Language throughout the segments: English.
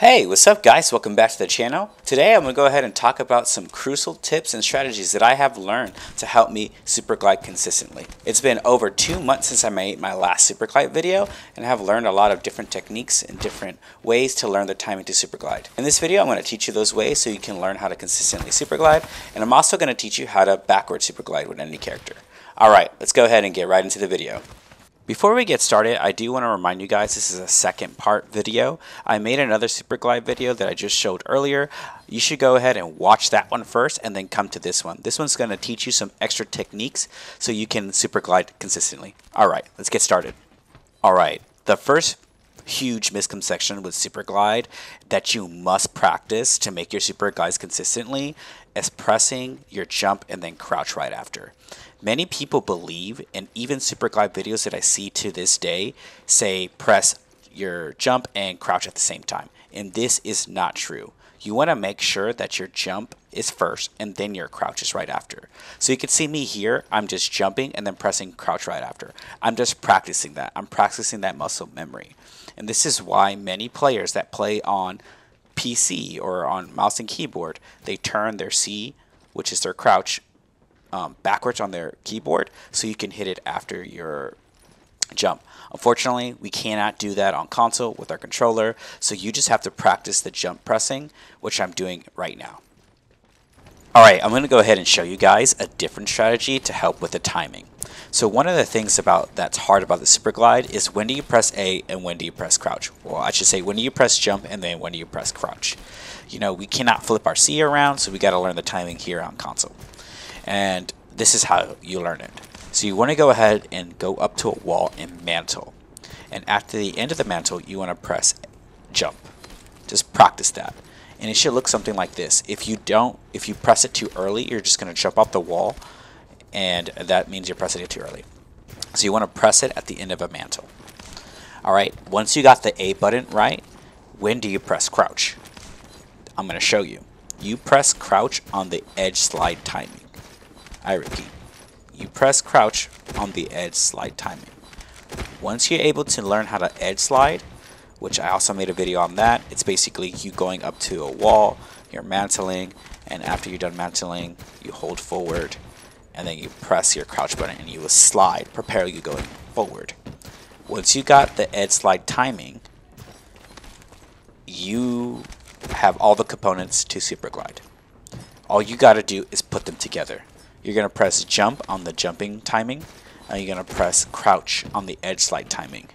Hey, what's up guys? Welcome back to the channel. Today I'm going to go ahead and talk about some crucial tips and strategies that I have learned to help me Superglide consistently. It's been over 2 months since I made my last Superglide video, and I have learned a lot of different techniques and different ways to learn the timing to Superglide. In this video I'm going to teach you those ways so you can learn how to consistently Superglide, and I'm also going to teach you how to backward Superglide with any character. Alright, let's go ahead and get right into the video. Before we get started, I do want to remind you guys this is a second part video. I made another Superglide video that I just showed earlier. You should go ahead and watch that one first and then come to this one. This one's going to teach you some extra techniques so you can Superglide consistently. Alright, let's get started. Alright, the first huge misconception with Superglide that you must practice to make your Superglides consistently is pressing your jump and then crouch right after. Many people believe, and even Superglide videos that I see to this day, say press your jump and crouch at the same time. And this is not true. You want to make sure that your jump is first and then your crouch is right after. So you can see me here, I'm just jumping and then pressing crouch right after. I'm just practicing that. I'm practicing that muscle memory. And this is why many players that play on PC or on mouse and keyboard, they turn their C, which is their crouch, backwards on their keyboard so you can hit it after your jump. Unfortunately, we cannot do that on console with our controller, so you just have to practice the jump pressing, which I'm doing right now. Alright, I'm going to go ahead and show you guys a different strategy to help with the timing. So one of the things that's hard about the Superglide is when do you press A and when do you press crouch? Well, I should say when do you press jump and then when do you press crouch? You know, we cannot flip our C around, so we got to learn the timing here on console. And this is how you learn it. So you want to go ahead and go up to a wall and mantle. And after the end of the mantle, you want to press jump. Just practice that. And it should look something like this. If you press it too early, you're just going to jump off the wall. And that means you're pressing it too early. So you want to press it at the end of a mantle. Alright, once you got the A button right, when do you press crouch? I'm going to show you. You press crouch on the edge slide timing. I repeat, you press crouch on the edge slide timing. Once you're able to learn how to edge slide, which I also made a video on that, it's basically you going up to a wall, you're mantling, and after you're done mantling, you hold forward, and then you press your crouch button and you will slide, prepare you going forward. Once you got the edge slide timing, you have all the components to Superglide. All you gotta do is put them together. You're going to press jump on the jumping timing, and you're going to press crouch on the edge slide timing.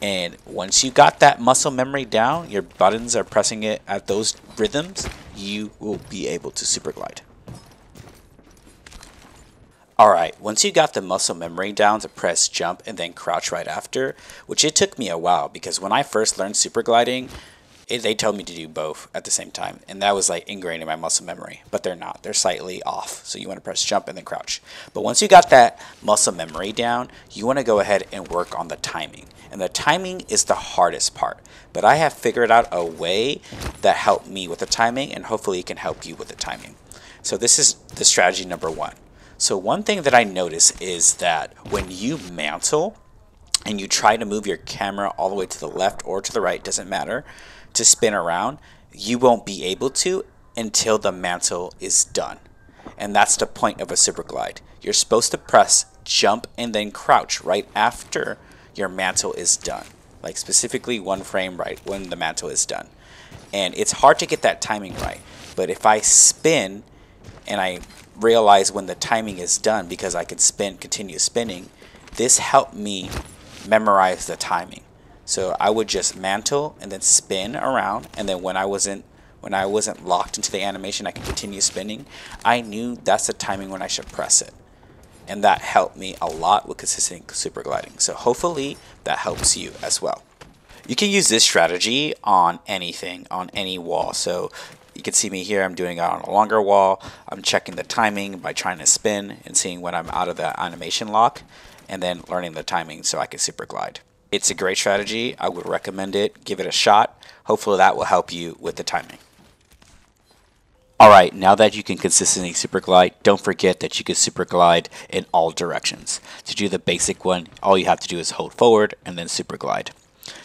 And once you got that muscle memory down, your buttons are pressing it at those rhythms, you will be able to Superglide. Alright, once you got the muscle memory down to press jump and then crouch right after, which it took me a while because when I first learned Supergliding, they told me to do both at the same time, and that was like ingrained in my muscle memory, but they're not. They're slightly off, so you want to press jump and then crouch. But once you got that muscle memory down, you want to go ahead and work on the timing. And the timing is the hardest part, but I have figured out a way that helped me with the timing, and hopefully it can help you with the timing. So this is the strategy number one. So one thing that I notice is that when you mantle and you try to move your camera all the way to the left or to the right, doesn't matter, to spin around, you won't be able to until the mantle is done. And that's the point of a Superglide. You're supposed to press jump and then crouch right after your mantle is done. Like specifically one frame right when the mantle is done. And it's hard to get that timing right. But if I spin and I realize when the timing is done because I can spin, continue spinning, this helped me memorize the timing. So I would just mantle and then spin around, and then when I wasn't locked into the animation, I could continue spinning. I knew that's the timing when I should press it. And that helped me a lot with consistent Supergliding. So hopefully that helps you as well. You can use this strategy on anything, on any wall. So you can see me here, I'm doing it on a longer wall. I'm checking the timing by trying to spin and seeing when I'm out of the animation lock, and then learning the timing so I can Superglide. It's a great strategy. I would recommend it. Give it a shot. Hopefully that will help you with the timing. Alright, now that you can consistently Superglide, don't forget that you can Superglide in all directions. To do the basic one, all you have to do is hold forward and then Superglide.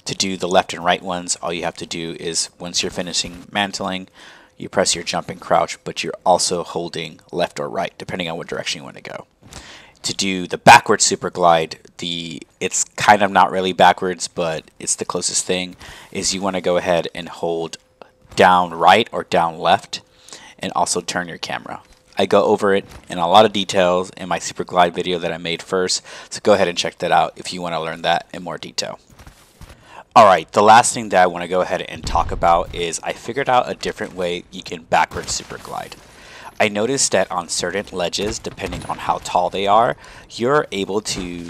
To do the left and right ones, all you have to do is, once you're finishing mantling, you press your jump and crouch, but you're also holding left or right, depending on what direction you want to go. To do the backward super glide, it's kind of not really backwards, but it's the closest thing, is you want to go ahead and hold down right or down left, and also turn your camera. I go over it in a lot of details in my super glide video that I made first, so go ahead and check that out if you want to learn that in more detail. Alright, the last thing that I want to go ahead and talk about is I figured out a different way you can backward super glide. I noticed that on certain ledges, depending on how tall they are, you're able to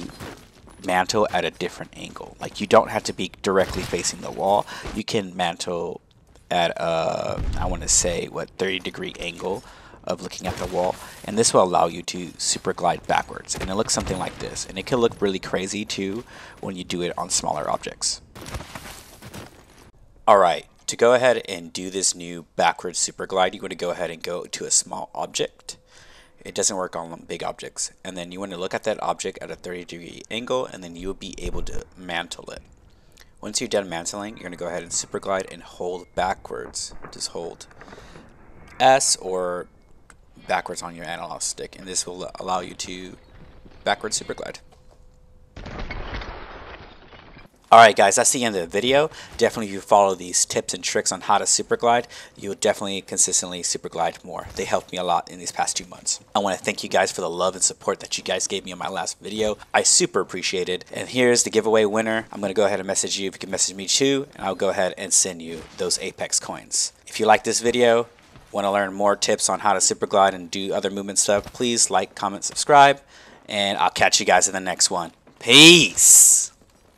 mantle at a different angle. Like, you don't have to be directly facing the wall. You can mantle at a, I want to say, what, 30-degree angle of looking at the wall, and this will allow you to super glide backwards. And it looks something like this, and it can look really crazy too when you do it on smaller objects. Alright. To go ahead and do this new backwards super glide, you want to go ahead and go to a small object. It doesn't work on big objects. And then you want to look at that object at a 30-degree angle, and then you will be able to mantle it. Once you're done mantling, you're going to go ahead and super glide and hold backwards. Just hold S or backwards on your analog stick, and this will allow you to backward super glide. Alright guys, that's the end of the video. Definitely if you follow these tips and tricks on how to super glide, you'll definitely consistently super glide more. They helped me a lot in these past 2 months. I want to thank you guys for the love and support that you guys gave me on my last video. I super appreciate it. And here's the giveaway winner. I'm going to go ahead and message you if you can message me too, and I'll go ahead and send you those Apex coins. If you like this video, want to learn more tips on how to super glide and do other movement stuff, please like, comment, subscribe, and I'll catch you guys in the next one. Peace!